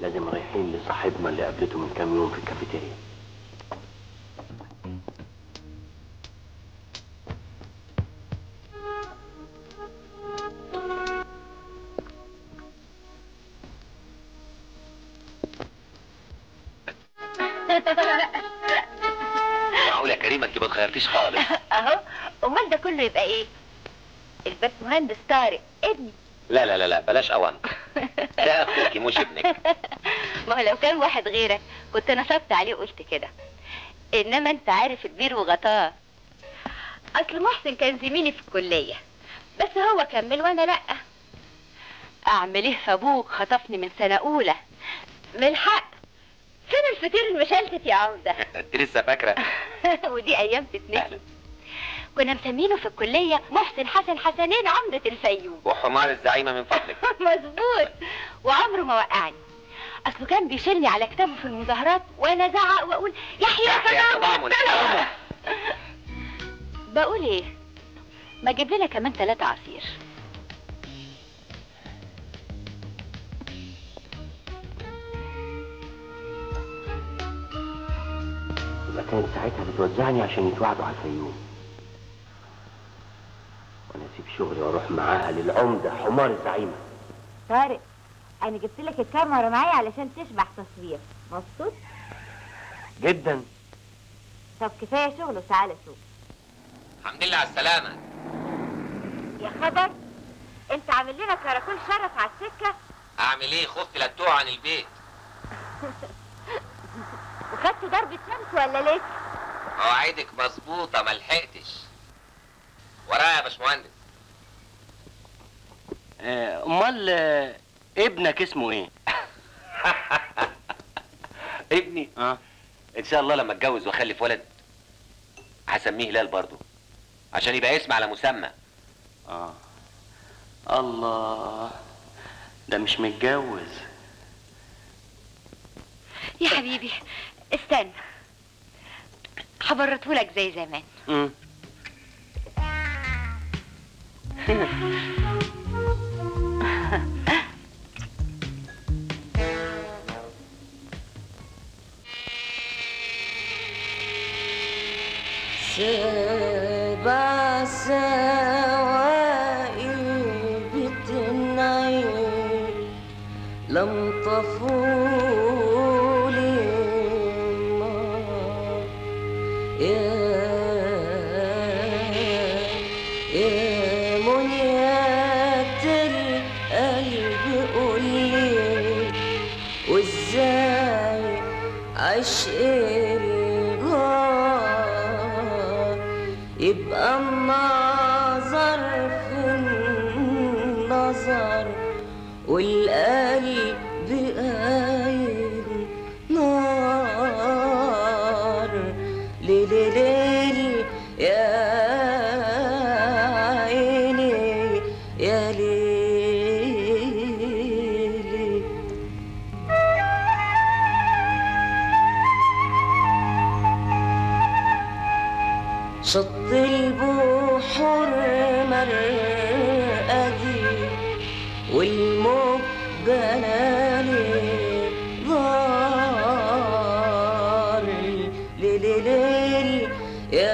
لازم رايحين لصاحبنا اللي قابلته من كام يوم في الكافيتيريا. معقول يا كريمه انت ما اتغيرتيش خالص؟ اهو. امال ده كله يبقى ايه؟ الباب مهندس طارق ابني. لا لا لا لا بلاش اوان، ده اخوكي مش ابنك. ما هو لو كان واحد غيرك كنت نصبت عليه وقلت كده، انما انت عارف البير وغطاه. اصل محسن كان زميلي في الكليه، بس هو كمل وانا لا. اعمل ايه في ابوك، خطفني من سنه اولى. من حق. فين الفطير المشلتت يا عمده؟ انت لسه فاكره؟ ودي ايام تتنسي. كنا مسمينه في الكليه محسن حسن حسنين عمده الفيوم. وحمار الزعيمه من فضلك. مظبوط. وعمره ما وقعني، اصله كان بيشيلني على كتابه في المظاهرات وانا ازعق واقول يحيى يا طعمنا. بقول ايه؟ ما اجيب لنا كمان 3 عصير. يبقى كانت ساعتها بتوزعني عشان يتوعدوا على الفيوم، وانا اسيب شغلي واروح معاها للعمده حمار الزعيمه. طارق انا جبت لك الكاميرا معايا علشان تشبح تصوير، مبسوط؟ جدا. طب كفايه شغل وتعالى سوق. الحمد لله على السلامه. يا خبر، انت عامل لنا كراكول شرف على السكه. اعمل ايه، خفت لا تقع عن البيت. وخدت ضربه شمس ولا لسه؟ مواعيدك مظبوطه، ما لحقتش. ورايا يا باشمهندس. امال ابنك اسمه ايه؟ ابني ان شاء الله لما اتجوز واخلف ولد هسميه هلال برضه، عشان يبقى اسم على مسمى. الله، ده مش متجوز. يا حبيبي استنى هبرتهولك زي زمان. سبع سوايل بتنعيل لم تفول النار. عشق الجار يبقى النظر في النظر والقلب قايل نار. ليلي ليلي يا عيني يا ليلي. شط البحور مرآتي والموج جناني ضار. ليل ليل يا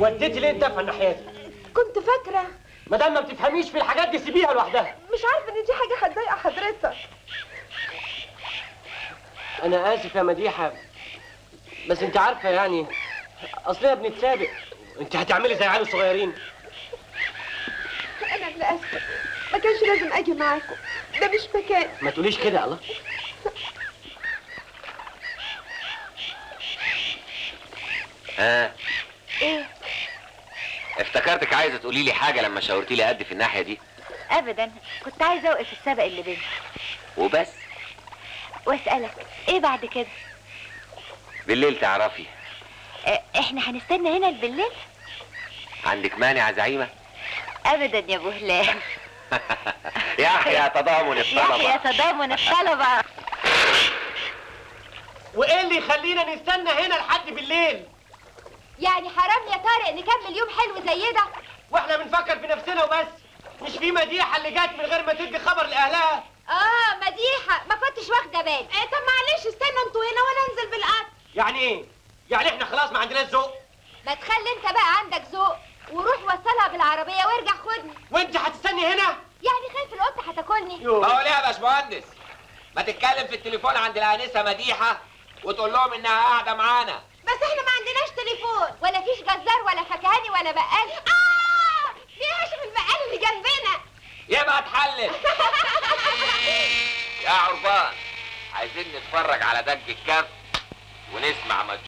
وديتي ليه الدفن ناحيتي؟ كنت فاكره مادام ما بتفهميش في الحاجات دي سيبيها لوحدها. مش عارفه ان دي حاجه هتضايق حضرتك. أنا آسف يا مديحة، بس أنت عارفة يعني أصلنا بنتسابق، أنت هتعملي زي عيال صغيرين. أنا اللي آسفة، ما كانش لازم أجي معاكم، ده مش مكان. ما تقوليش كده. الله. إيه؟ افتكرتك عايزة تقولي لي حاجة لما شاورتي لي أدي في الناحية دي. أبداً، كنت عايزة أوقف السبق اللي بيننا. وبس؟ واسألك ايه بعد كده؟ بالليل تعرفي. احنا هنستنى هنا بالليل؟ عندك مانع يا زعيمة؟ ابدا يا ابو هلال. يحيى تضامن الطلبة. يحيى تضامن الطلبة. وايه اللي يخلينا نستنى هنا لحد بالليل؟ يعني حرام يا طارق نكمل يوم حلو زي ده؟ واحنا بنفكر في نفسنا وبس. مش في مديحة اللي جت من غير ما تدي خبر لأهلها؟ اه مديحة، ما كنتش واخدة بالي. ايه طب معلش استنوا انتوا هنا وانا انزل بالقطر. يعني ايه؟ يعني احنا خلاص ما عندناش ذوق؟ ما تخلي انت بقى عندك ذوق وروح وصلها بالعربية وارجع خدني. وانت هتستني هنا؟ يعني خايف القطة هتاكلني؟ بقول ايه يا باشمهندس؟ ما تتكلم في التليفون عند الانسة مديحة وتقول لهم انها قاعدة معانا. بس احنا ما عندناش تليفون ولا فيش جزار ولا فكهاني ولا بقال. اه في هاشم البقال اللي جنبنا. يبقى اتحلل. يا عربان عايزين نتفرج على دج الكف ونسمع مجهول.